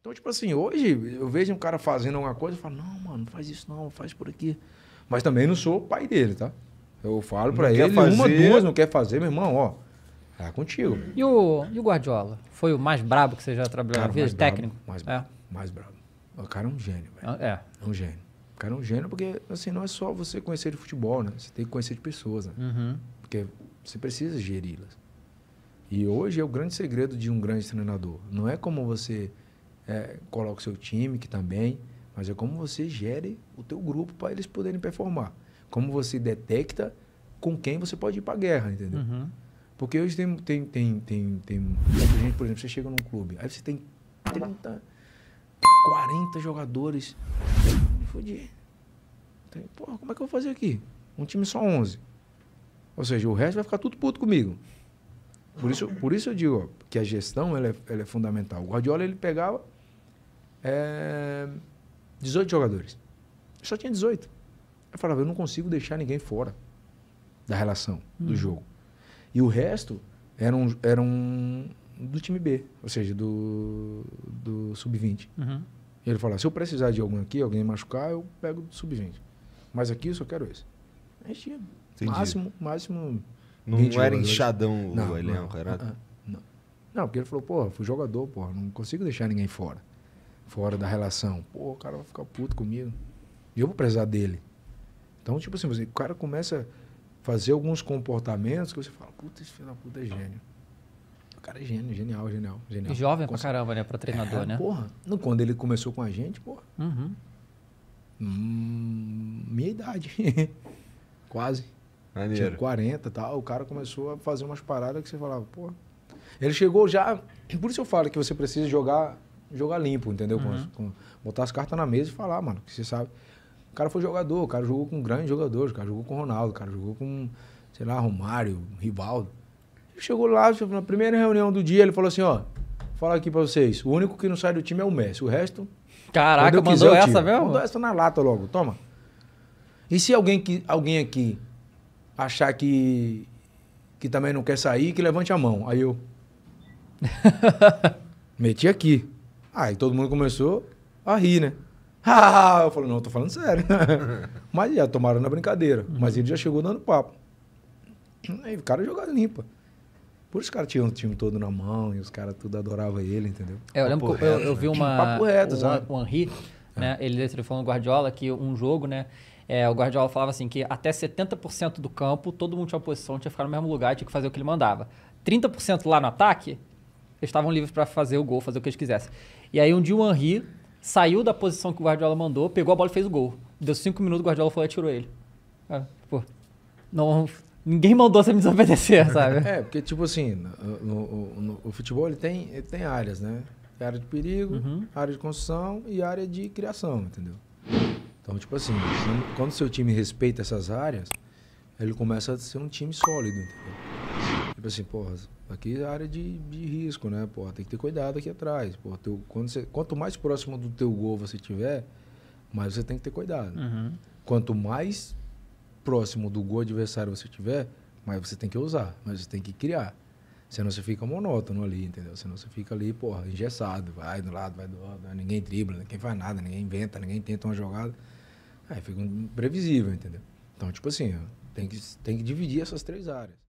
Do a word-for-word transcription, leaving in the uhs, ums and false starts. Então, tipo assim, hoje eu vejo um cara fazendo alguma coisa e falo, não, mano, não faz isso não, faz por aqui. Mas também não sou o pai dele, tá? Eu falo pra ele, fazer... uma, duas, não quer fazer, meu irmão, ó, tá contigo. E o, e o Guardiola? Foi o mais brabo que você já trabalhou na vida? Técnico? Mais, é. mais brabo. O cara é um gênio, velho. É. É um gênio. O cara é um gênio porque, assim, não é só você conhecer de futebol, né? Você tem que conhecer de pessoas, né? Uhum. Porque você precisa geri-las. E hoje é o grande segredo de um grande treinador. Não é como você é, coloca o seu time, que também, mas é como você gere o teu grupo para eles poderem performar. Como você detecta com quem você pode ir para a guerra, entendeu? Uhum. Porque hoje tem, tem, tem, tem, tem gente, por exemplo, você chega num clube, aí você tem trinta, quarenta jogadores. Fudi. Porra, como é que eu vou fazer aqui? Um time só onze. Ou seja, o resto vai ficar tudo puto comigo. Por isso, por isso eu digo ó, que a gestão ela é, ela é fundamental. O Guardiola ele pegava é, dezoito jogadores. Só tinha dezoito. Eu falava, eu não consigo deixar ninguém fora da relação, hum. do jogo. E o resto era um, era um do time B, ou seja, do, do sub vinte. Uhum. Ele falava, se eu precisar de algum aqui, alguém machucar, eu pego do sub vinte. Mas aqui eu só quero esse. A gente tinha máximo, máximo... Não, não era inchadão o Elião, cara? Não, não. Não, porque ele falou, porra, fui jogador, porra, não consigo deixar ninguém fora. Fora da relação. Pô, o cara vai ficar puto comigo. E eu vou precisar dele. Então, tipo assim, o cara começa... fazer alguns comportamentos que você fala, puta, esse filho da puta é gênio. O cara é gênio, genial, genial, genial. E jovem Cons... pra caramba, né? Pra treinador, é, né? Porra. Não, quando ele começou com a gente, porra. Uhum. Hum, minha idade. Quase. Maneiro. Tinha quarenta e tal. O cara começou a fazer umas paradas que você falava, porra. Ele chegou já... Por isso eu falo que você precisa jogar, jogar limpo, entendeu? Uhum. Com, com, botar as cartas na mesa e falar, mano, que você sabe... O cara foi jogador, o cara jogou com grandes jogadores, o cara jogou com Ronaldo, o cara jogou com, sei lá, Romário, Rivaldo. Ele chegou lá, na primeira reunião do dia, ele falou assim, ó, vou falar aqui pra vocês, o único que não sai do time é o Messi, o resto... Caraca, eu mandou essa time. Mesmo? Mandou essa na lata logo, toma. E se alguém, que, alguém aqui achar que, que também não quer sair, que levante a mão. Aí eu... meti aqui. Aí todo mundo começou a rir, né? Ah, eu falo, não, eu tô falando sério. Mas já tomaram na brincadeira. Uhum. Mas ele já chegou dando papo. Aí o cara jogava limpa. Por isso os caras tinham o time todo na mão e os caras tudo adoravam ele, entendeu? É, eu lembro papo que reto, eu, eu vi uma... Papo reto, sabe? O Henry, né? É. Ele falou no Guardiola que um jogo, né? É, o Guardiola falava assim que até setenta por cento do campo, todo mundo tinha uma posição, tinha que ficar no mesmo lugar, tinha que fazer o que ele mandava. trinta por cento lá no ataque, eles estavam livres pra fazer o gol, fazer o que eles quisessem. E aí um dia o Henry... saiu da posição que o Guardiola mandou, pegou a bola e fez o gol. Deu cinco minutos, o Guardiola foi e atirou ele. É, pô, não, ninguém mandou você me desobedecer, sabe? É, porque tipo assim, no, no, no, o futebol ele tem, ele tem áreas, né? Tem área de perigo, uhum. área de construção e área de criação, entendeu? Então tipo assim, quando o seu time respeita essas áreas, ele começa a ser um time sólido, entendeu? Tipo assim, porra... Aqui é área de, de risco, né? Porra, tem que ter cuidado aqui atrás. Porra, teu, quando você, quanto mais próximo do teu gol você tiver, mais você tem que ter cuidado. Uhum. Quanto mais próximo do gol adversário você tiver, mais você tem que usar, mais você tem que criar. Senão você fica monótono ali, entendeu? Senão você fica ali, porra, engessado. Vai do lado, vai do outro. Ninguém dribla, ninguém faz nada, ninguém inventa, ninguém tenta uma jogada. Aí fica imprevisível, entendeu? Então, tipo assim, tem que, tem que dividir essas três áreas.